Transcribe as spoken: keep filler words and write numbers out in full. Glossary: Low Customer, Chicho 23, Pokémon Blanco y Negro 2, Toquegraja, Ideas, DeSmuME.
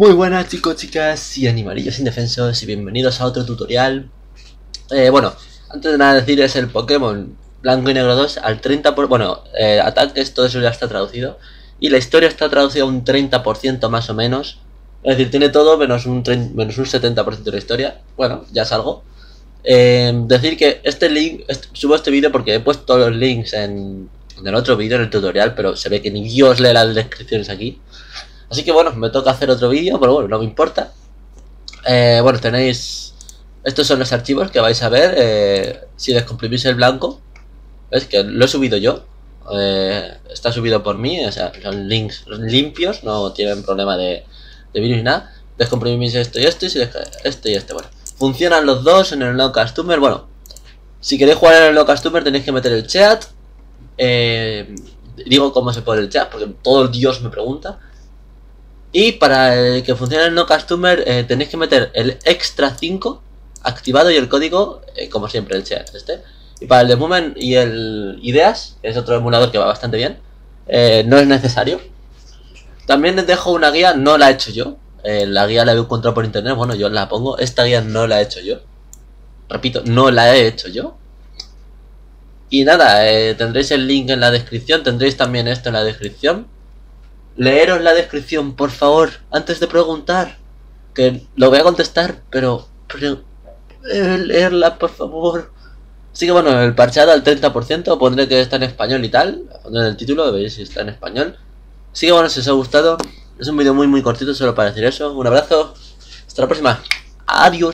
Muy buenas chicos, chicas y animalillos indefensos, y bienvenidos a otro tutorial. eh, Bueno, antes de nada decir es el Pokémon Blanco y Negro dos al treinta por ciento por, bueno, eh, ataques, todo eso ya está traducido. Y la historia está traducida a un treinta por ciento más o menos. Es decir, tiene todo menos un, menos un setenta por ciento de la historia. Bueno, ya es algo. eh, Decir que este link, este, subo este vídeo porque he puesto los links en, en el otro vídeo, en el tutorial. Pero se ve que ni Dios lee las descripciones aquí. Así que bueno, me toca hacer otro vídeo, pero bueno, no me importa. Eh, bueno, tenéis... Estos son los archivos que vais a ver. Eh, si descomprimís el blanco, ¿ves? Que lo he subido yo. Eh, está subido por mí, o sea, son links limpios, no tienen problema de, de virus ni nada. Descomprimís esto y esto, y si este y este, bueno. Funcionan los dos en el Low Customer. Bueno, si queréis jugar en el Low Customer tenéis que meter el chat. Eh, digo cómo se pone el chat, porque todo Dios me pregunta. Y para el que funcione el no customer eh, tenéis que meter el extra cinco activado y el código, eh, como siempre, el chat este. Y para el DeSmuME y el Ideas, que es otro emulador que va bastante bien, eh, no es necesario. También les dejo una guía, no la he hecho yo. Eh, la guía la he encontrado por internet, bueno, yo la pongo. Esta guía no la he hecho yo. Repito, no la he hecho yo. Y nada, eh, tendréis el link en la descripción, tendréis también esto en la descripción. Leeros la descripción, por favor, antes de preguntar. Que lo voy a contestar, pero... pero eh, leerla, por favor. Así que bueno, el parchado al treinta por ciento. Pondré que está en español y tal. Pondré en el título, veréis si está en español. Así que bueno, si os ha gustado. Es un vídeo muy muy cortito, solo para decir eso. Un abrazo. Hasta la próxima. Adiós.